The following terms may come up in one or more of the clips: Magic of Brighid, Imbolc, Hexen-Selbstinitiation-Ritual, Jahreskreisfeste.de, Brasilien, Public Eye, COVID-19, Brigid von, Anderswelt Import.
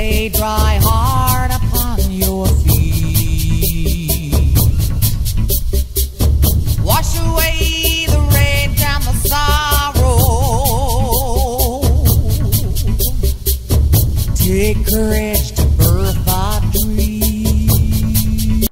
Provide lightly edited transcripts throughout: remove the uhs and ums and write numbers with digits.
lay dry hard upon your feet. Wash away the rain and the sorrow. Take courage to birth our dream.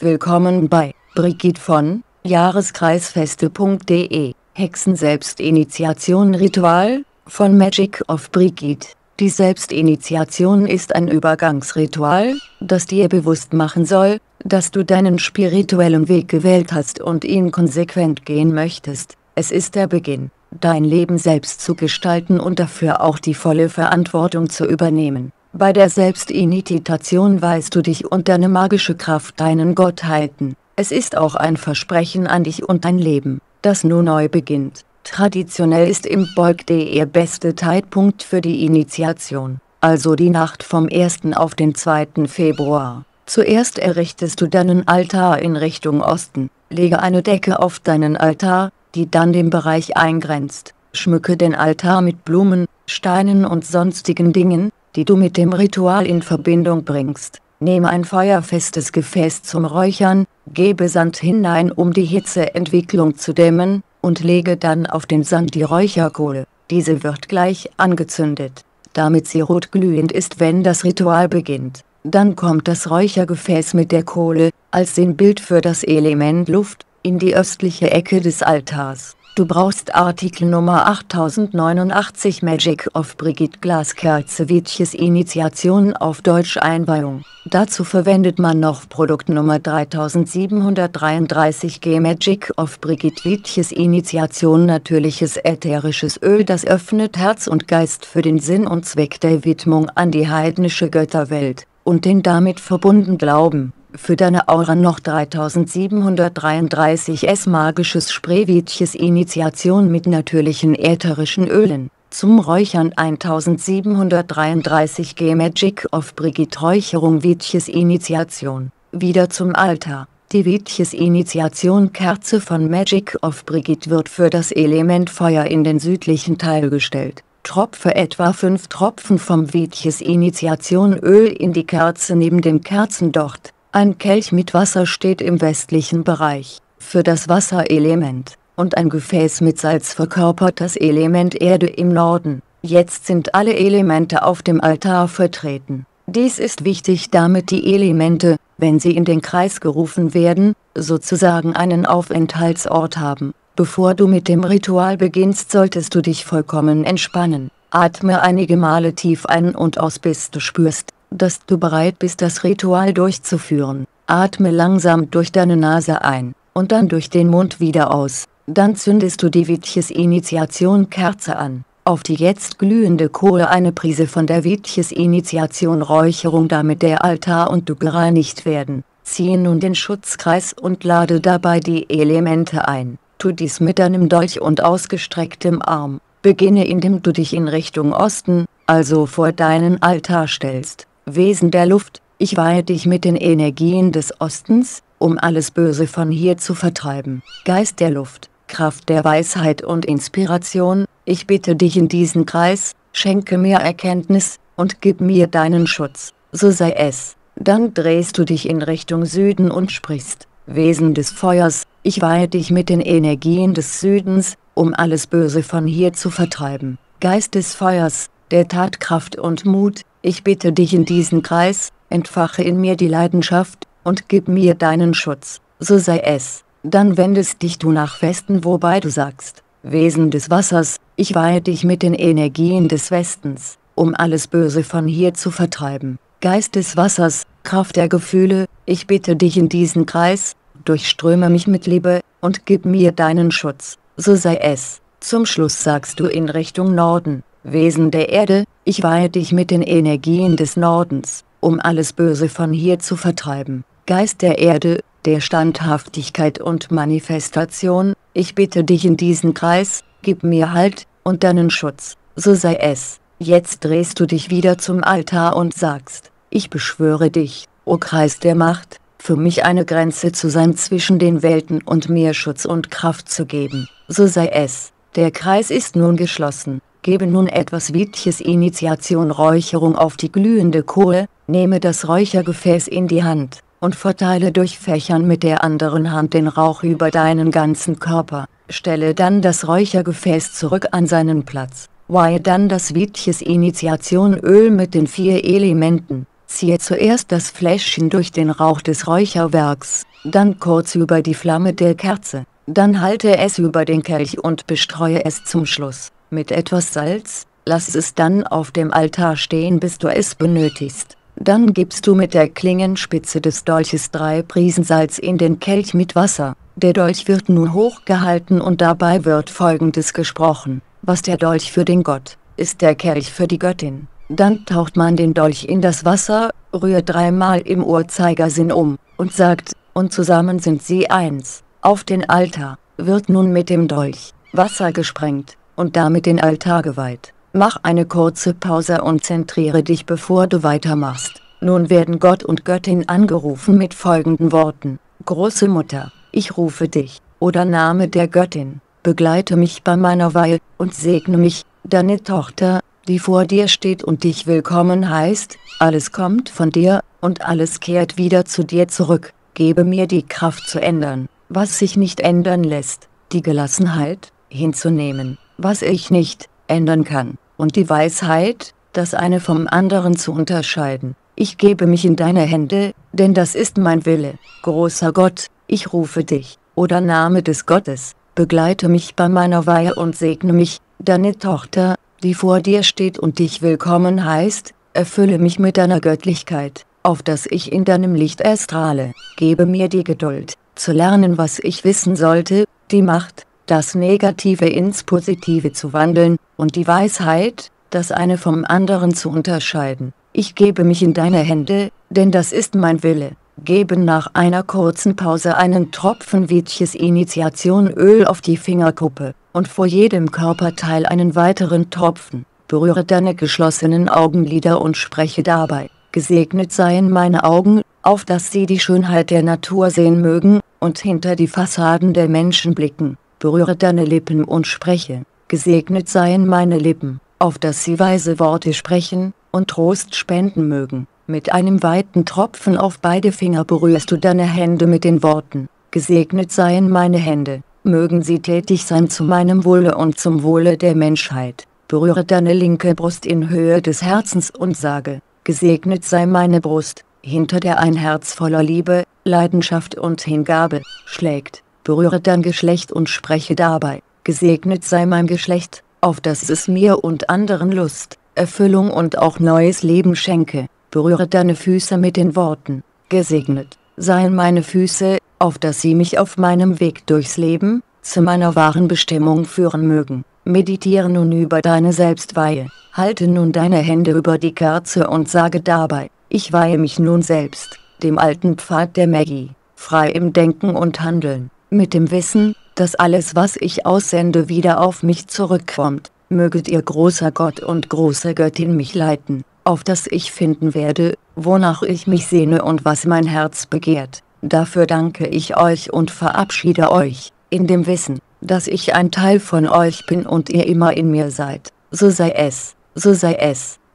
Willkommen bei Brigid von Jahreskreisfeste.de Hexen-Selbstinitiation-Ritual von Magic of Brighid. Die Selbstinitiation ist ein Übergangsritual, das dir bewusst machen soll, dass du deinen spirituellen Weg gewählt hast und ihn konsequent gehen möchtest. Es ist der Beginn, dein Leben selbst zu gestalten und dafür auch die volle Verantwortung zu übernehmen. Bei der Selbstinitiation weihst du dich und deine magische Kraft deinen Gottheiten. Es ist auch ein Versprechen an dich und dein Leben, das nun neu beginnt. Traditionell ist Imbolc der beste Zeitpunkt für die Initiation, also die Nacht vom 1. auf den 2. Februar. Zuerst errichtest du deinen Altar in Richtung Osten, lege eine Decke auf deinen Altar, die dann den Bereich eingrenzt, schmücke den Altar mit Blumen, Steinen und sonstigen Dingen, die du mit dem Ritual in Verbindung bringst. Nehme ein feuerfestes Gefäß zum Räuchern, gebe Sand hinein, um die Hitzeentwicklung zu dämmen, und lege dann auf den Sand die Räucherkohle. Diese wird gleich angezündet, damit sie rot glühend ist, wenn das Ritual beginnt. Dann kommt das Räuchergefäß mit der Kohle, als Sinnbild für das Element Luft, in die östliche Ecke des Altars. Du brauchst Artikel Nummer 8089 Magic of Brighid Glaskerze Witches Initiation auf Deutsch Einweihung. Dazu verwendet man noch Produkt Nummer 3733 G Magic of Brighid Witches Initiation natürliches ätherisches Öl. Das öffnet Herz und Geist für den Sinn und Zweck der Widmung an die heidnische Götterwelt und den damit verbundenen Glauben. Für deine Aura noch 3733 S magisches Spray Witches Initiation mit natürlichen ätherischen Ölen. Zum Räuchern 1733 G Magic of Brighid Räucherung Witches Initiation. Wieder zum Altar. Die Witches Initiation Kerze von Magic of Brighid wird für das Element Feuer in den südlichen Teil gestellt. Tropfe etwa 5 Tropfen vom Witches Initiation Öl in die Kerze neben dem Kerzendocht. Ein Kelch mit Wasser steht im westlichen Bereich, für das Wasserelement, und ein Gefäß mit Salz verkörpert das Element Erde im Norden. Jetzt sind alle Elemente auf dem Altar vertreten. Dies ist wichtig, damit die Elemente, wenn sie in den Kreis gerufen werden, sozusagen einen Aufenthaltsort haben. Bevor du mit dem Ritual beginnst, solltest du dich vollkommen entspannen. Atme einige Male tief ein und aus, bis du spürst, dass du bereit bist, das Ritual durchzuführen. Atme langsam durch deine Nase ein und dann durch den Mund wieder aus. Dann zündest du die Witches-Initiation-Kerze an. Auf die jetzt glühende Kohle eine Prise von der Witches-Initiation-Räucherung, damit der Altar und du gereinigt werden. Ziehe nun den Schutzkreis und lade dabei die Elemente ein. Tu dies mit deinem Dolch und ausgestrecktem Arm. Beginne, indem du dich in Richtung Osten, also vor deinen Altar stellst. Wesen der Luft, ich weihe dich mit den Energien des Ostens, um alles Böse von hier zu vertreiben. Geist der Luft, Kraft der Weisheit und Inspiration, ich bitte dich in diesen Kreis, schenke mir Erkenntnis und gib mir deinen Schutz, so sei es. Dann drehst du dich in Richtung Süden und sprichst, Wesen des Feuers, ich weihe dich mit den Energien des Südens, um alles Böse von hier zu vertreiben. Geist des Feuers, der Tatkraft und Mut, ich bitte dich in diesen Kreis, entfache in mir die Leidenschaft und gib mir deinen Schutz, so sei es. Dann wendest dich du nach Westen, wobei du sagst, Wesen des Wassers, ich weihe dich mit den Energien des Westens, um alles Böse von hier zu vertreiben. Geist des Wassers, Kraft der Gefühle, ich bitte dich in diesen Kreis, durchströme mich mit Liebe und gib mir deinen Schutz, so sei es. Zum Schluss sagst du in Richtung Norden, Wesen der Erde, ich weihe dich mit den Energien des Nordens, um alles Böse von hier zu vertreiben. Geist der Erde, der Standhaftigkeit und Manifestation, ich bitte dich in diesen Kreis, gib mir Halt und deinen Schutz, so sei es. Jetzt drehst du dich wieder zum Altar und sagst, ich beschwöre dich, o Kreis der Macht, für mich eine Grenze zu sein zwischen den Welten und mir Schutz und Kraft zu geben, so sei es. Der Kreis ist nun geschlossen. Gebe nun etwas Witches Initiation Räucherung auf die glühende Kohle, nehme das Räuchergefäß in die Hand und verteile durch Fächern mit der anderen Hand den Rauch über deinen ganzen Körper, stelle dann das Räuchergefäß zurück an seinen Platz, weihe dann das Witches Initiation Öl mit den 4 Elementen, ziehe zuerst das Fläschchen durch den Rauch des Räucherwerks, dann kurz über die Flamme der Kerze, dann halte es über den Kelch und bestreue es zum Schluss mit etwas Salz, lass es dann auf dem Altar stehen, bis du es benötigst. Dann gibst du mit der Klingenspitze des Dolches 3 Prisen Salz in den Kelch mit Wasser. Der Dolch wird nun hochgehalten und dabei wird Folgendes gesprochen: Was der Dolch für den Gott, ist der Kelch für die Göttin. Dann taucht man den Dolch in das Wasser, rührt 3-mal im Uhrzeigersinn um und sagt, und zusammen sind sie eins. Auf den Altar wird nun mit dem Dolch Wasser gesprengt und damit den Altar geweiht. Mach eine kurze Pause und zentriere dich, bevor du weitermachst. Nun werden Gott und Göttin angerufen mit folgenden Worten: Große Mutter, ich rufe dich, oder Name der Göttin, begleite mich bei meiner Weihe und segne mich, deine Tochter, die vor dir steht und dich willkommen heißt, alles kommt von dir und alles kehrt wieder zu dir zurück. Gebe mir die Kraft zu ändern, was sich nicht ändern lässt, die Gelassenheit, hinzunehmen, was ich nicht ändern kann, und die Weisheit, das eine vom anderen zu unterscheiden. Ich gebe mich in deine Hände, denn das ist mein Wille. Großer Gott, ich rufe dich, oder Name des Gottes, begleite mich bei meiner Weihe und segne mich, deine Tochter, die vor dir steht und dich willkommen heißt, erfülle mich mit deiner Göttlichkeit, auf dass ich in deinem Licht erstrahle. Gebe mir die Geduld, zu lernen, was ich wissen sollte, die Macht, das Negative ins Positive zu wandeln, und die Weisheit, das eine vom anderen zu unterscheiden. Ich gebe mich in deine Hände, denn das ist mein Wille. Gebe nach einer kurzen Pause einen Tropfen Witches Initiation Öl auf die Fingerkuppe, und vor jedem Körperteil einen weiteren Tropfen. Berühre deine geschlossenen Augenlider und spreche dabei: Gesegnet seien meine Augen, auf dass sie die Schönheit der Natur sehen mögen, und hinter die Fassaden der Menschen blicken. Berühre deine Lippen und spreche: Gesegnet seien meine Lippen, auf dass sie weise Worte sprechen und Trost spenden mögen. Mit einem weiten Tropfen auf beide Finger berührst du deine Hände mit den Worten: Gesegnet seien meine Hände, mögen sie tätig sein zu meinem Wohle und zum Wohle der Menschheit. Berühre deine linke Brust in Höhe des Herzens und sage: Gesegnet sei meine Brust, hinter der ein Herz voller Liebe, Leidenschaft und Hingabe schlägt. Berühre dein Geschlecht und spreche dabei: Gesegnet sei mein Geschlecht, auf dass es mir und anderen Lust, Erfüllung und auch neues Leben schenke. Berühre deine Füße mit den Worten: Gesegnet seien meine Füße, auf dass sie mich auf meinem Weg durchs Leben, zu meiner wahren Bestimmung führen mögen. Meditiere nun über deine Selbstweihe, halte nun deine Hände über die Kerze und sage dabei: Ich weihe mich nun selbst, dem alten Pfad der Magie, frei im Denken und Handeln, mit dem Wissen, dass alles, was ich aussende, wieder auf mich zurückkommt. Möget ihr, großer Gott und große Göttin, mich leiten, auf dass ich finden werde, wonach ich mich sehne und was mein Herz begehrt. Dafür danke ich euch und verabschiede euch, in dem Wissen, dass ich ein Teil von euch bin und ihr immer in mir seid. So sei es,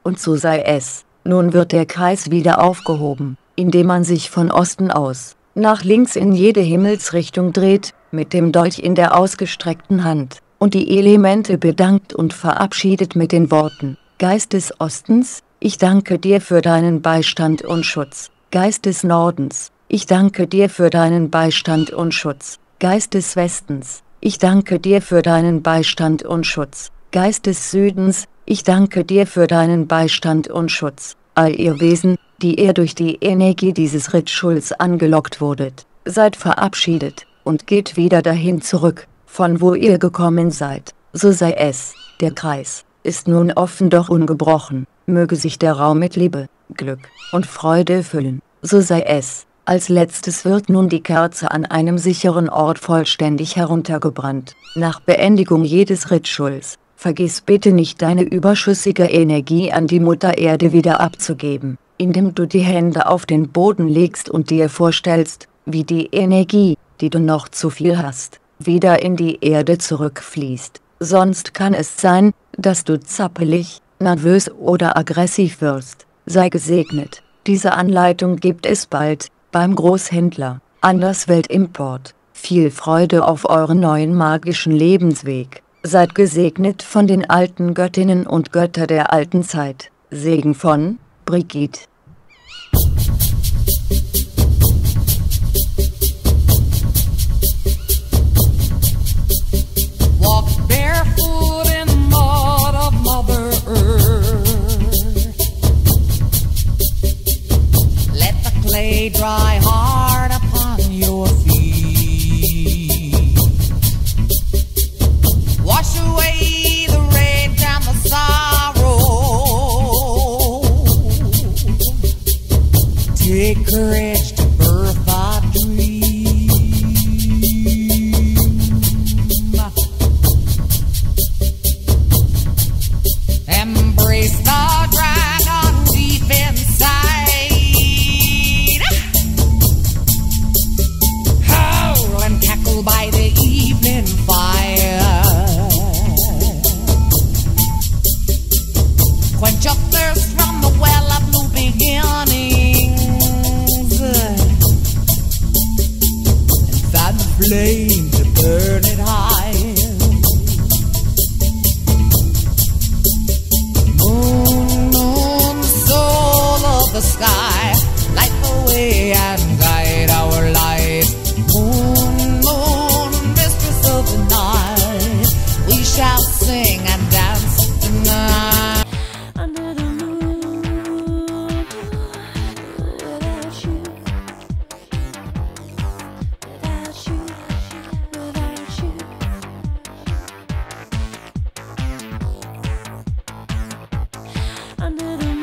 und so sei es. Nun wird der Kreis wieder aufgehoben, indem man sich von Osten aus nach links in jede Himmelsrichtung dreht, mit dem Dolch in der ausgestreckten Hand, und die Elemente bedankt und verabschiedet mit den Worten: Geist des Ostens, ich danke dir für deinen Beistand und Schutz. Geist des Nordens, ich danke dir für deinen Beistand und Schutz. Geist des Westens, ich danke dir für deinen Beistand und Schutz. Geist des Südens, ich danke dir für deinen Beistand und Schutz. All ihr Wesen, die ihr durch die Energie dieses Rituals angelockt wurdet, seid verabschiedet und geht wieder dahin zurück, von wo ihr gekommen seid. So sei es. Der Kreis ist nun offen, doch ungebrochen. Möge sich der Raum mit Liebe, Glück und Freude füllen. So sei es. Als letztes wird nun die Kerze an einem sicheren Ort vollständig heruntergebrannt. Nach Beendigung jedes Rituals vergiss bitte nicht, deine überschüssige Energie an die Mutter Erde wieder abzugeben, indem du die Hände auf den Boden legst und dir vorstellst, wie die Energie, die du noch zu viel hast, wieder in die Erde zurückfließt. Sonst kann es sein, dass du zappelig, nervös oder aggressiv wirst, sei gesegnet. Diese Anleitung gibt es bald, beim Großhändler, Anderswelt Import. Viel Freude auf euren neuen magischen Lebensweg. Seid gesegnet von den alten Göttinnen und Götter der alten Zeit. Segen von Brigid. Lay dry hard upon your feet. Wash away the rage and the sorrow. Take courage to birth thy dream. Embrace the dragon deep inside. By the evening fire, quench your thirst from the well of new beginnings, and find the flame to burn it high. Moon, moon, soul of the sky, light the way and guide our life. Shall sing and dance tonight. Under the moon, without you. Under the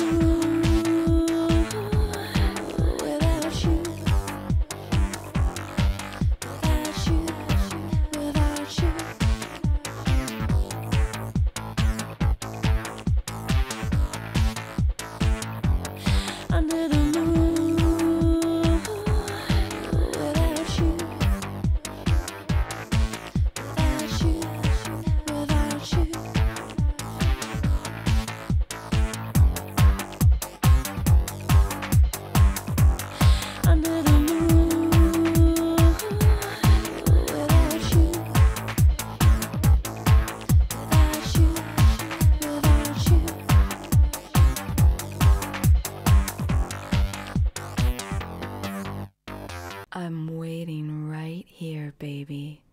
I'm waiting right here, baby.